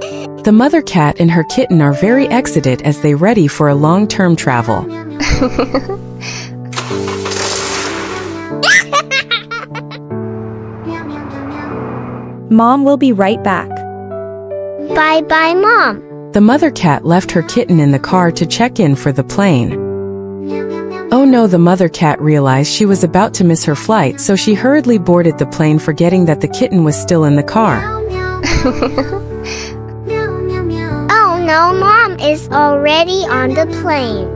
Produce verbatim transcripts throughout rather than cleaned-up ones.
The mother cat and her kitten are very excited as they ready for a long-term travel. Mom will be right back. Bye-bye, Mom. The mother cat left her kitten in the car to check in for the plane. Oh no, the mother cat realized she was about to miss her flight, so she hurriedly boarded the plane, forgetting that the kitten was still in the car. Oh no, Mom is already on the plane.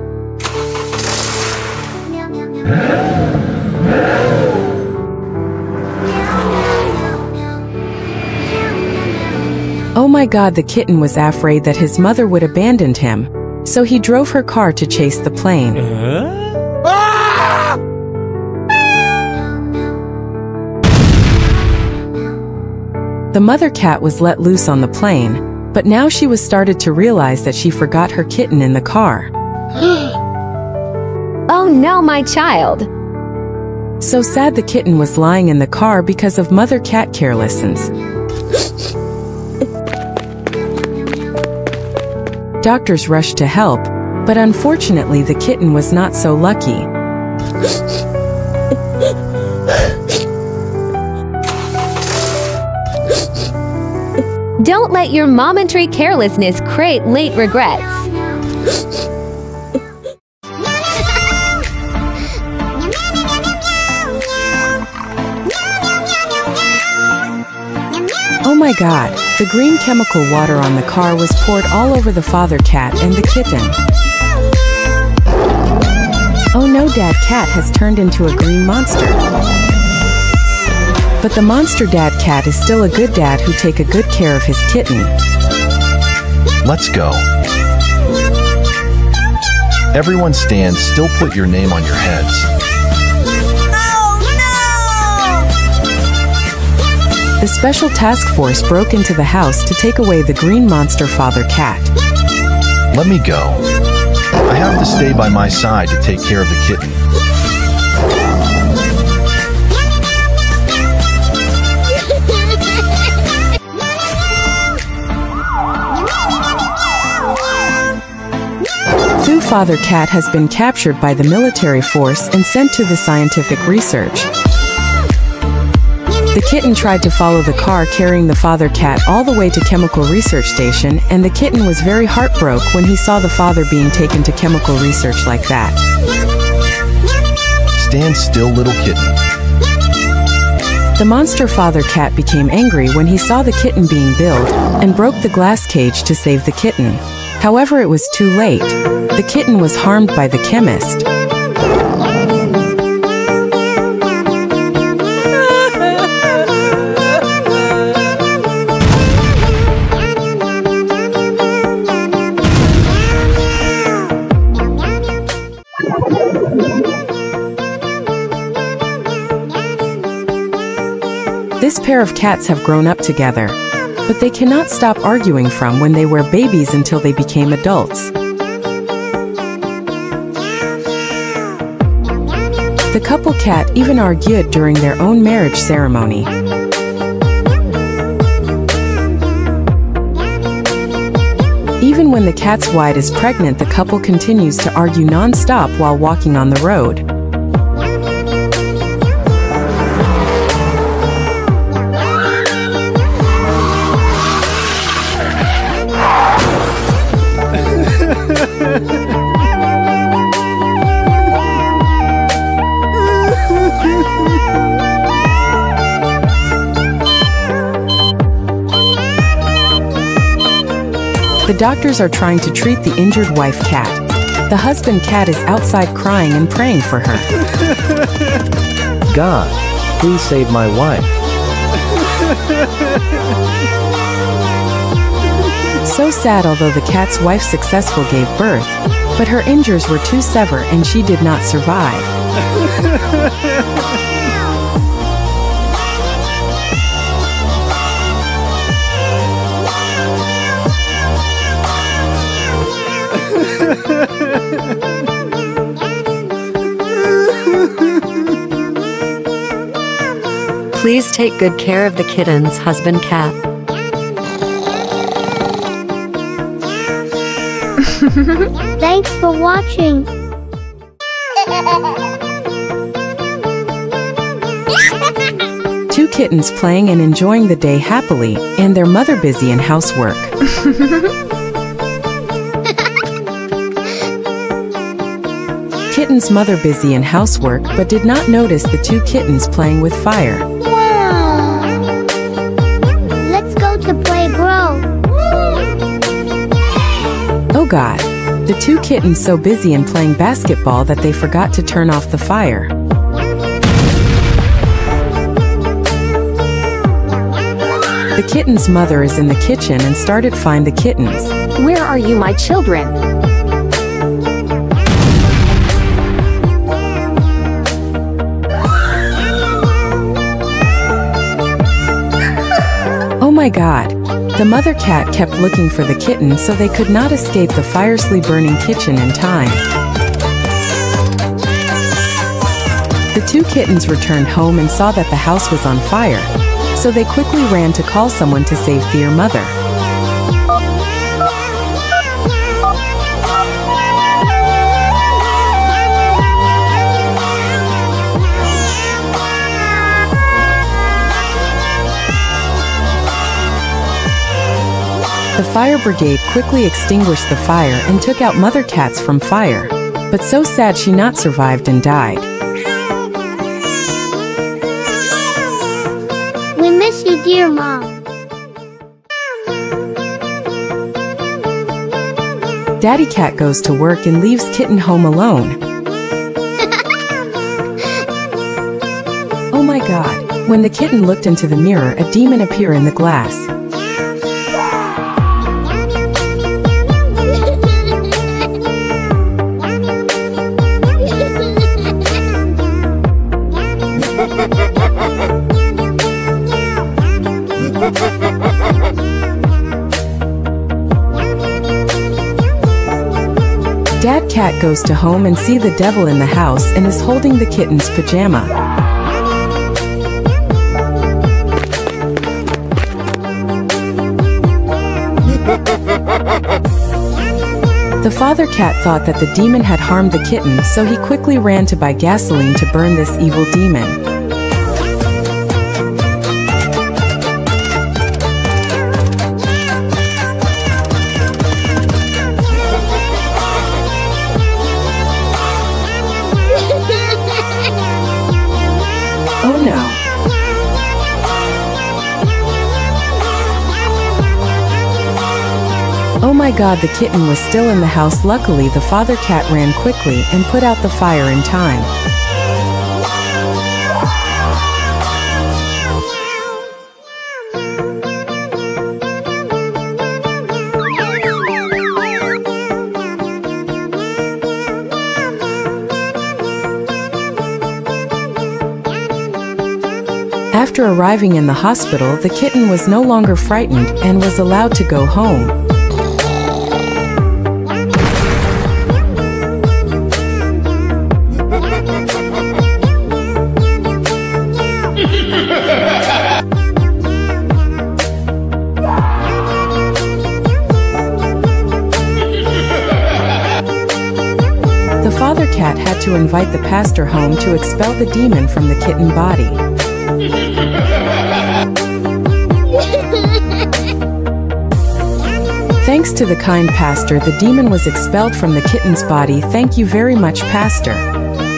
Oh my God, the kitten was afraid that his mother would abandon him, so he drove her car to chase the plane. Uh-huh. The mother cat was let loose on the plane, but now she was started to realize that she forgot her kitten in the car. Oh no, my child! So sad, the kitten was lying in the car because of mother cat carelessness. Doctors rushed to help, but unfortunately the kitten was not so lucky. Don't let your momentary carelessness create late regrets. Oh my God, the green chemical water on the car was poured all over the father cat and the kitten. Oh no, Dad Cat has turned into a green monster. But the monster dad cat is still a good dad who take a good care of his kitten. Let's go. Everyone stand still, put your name on your heads. Oh no! The special task force broke into the house to take away the green monster father cat. Let me go. I have to stay by my side to take care of the kitten. Father Cat has been captured by the military force and sent to the scientific research. The kitten tried to follow the car carrying the father cat all the way to chemical research station, and the kitten was very heartbroken when he saw the father being taken to chemical research like that. Stand still, little kitten. The monster father cat became angry when he saw the kitten being billed and broke the glass cage to save the kitten. However, it was too late. The kitten was harmed by the chemist. This pair of cats have grown up together, but they cannot stop arguing from when they were babies until they became adults. The couple cat even argued during their own marriage ceremony. Even when the cat's wife is pregnant, the couple continues to argue non-stop while walking on the road. The doctors are trying to treat the injured wife cat. The husband cat is outside crying and praying for her. God, please save my wife. So sad, although the cat's wife successfully gave birth, but her injuries were too severe and she did not survive. Please take good care of the kitten's husband cat. Thanks for watching. Two kittens playing and enjoying the day happily, and their mother busy in housework. Kitten's mother busy in housework, but did not notice the two kittens playing with fire. Wow! Let's go to play, bro. Oh God! The two kittens so busy in playing basketball that they forgot to turn off the fire. The kitten's mother is in the kitchen and started find the kittens. Where are you, my children? Oh my God! The mother cat kept looking for the kitten so they could not escape the fiercely burning kitchen in time. The two kittens returned home and saw that the house was on fire. So they quickly ran to call someone to save their mother. The fire brigade quickly extinguished the fire and took out mother cats from fire. But so sad she not survived and died. We miss you, dear Mom. Daddy Cat goes to work and leaves kitten home alone. Oh my God! When the kitten looked into the mirror, a demon appeared in the glass. Dad Cat goes to home and see the devil in the house and is holding the kitten's pajama. The father cat thought that the demon had harmed the kitten, so he quickly ran to buy gasoline to burn this evil demon. Oh my God, the kitten was still in the house. Luckily, the father cat ran quickly and put out the fire in time. After arriving in the hospital, the kitten was no longer frightened and was allowed to go home. The father cat had to invite the pastor home to expel the demon from the kitten body. Thanks to the kind pastor, the demon was expelled from the kitten's body. Thank you very much, pastor.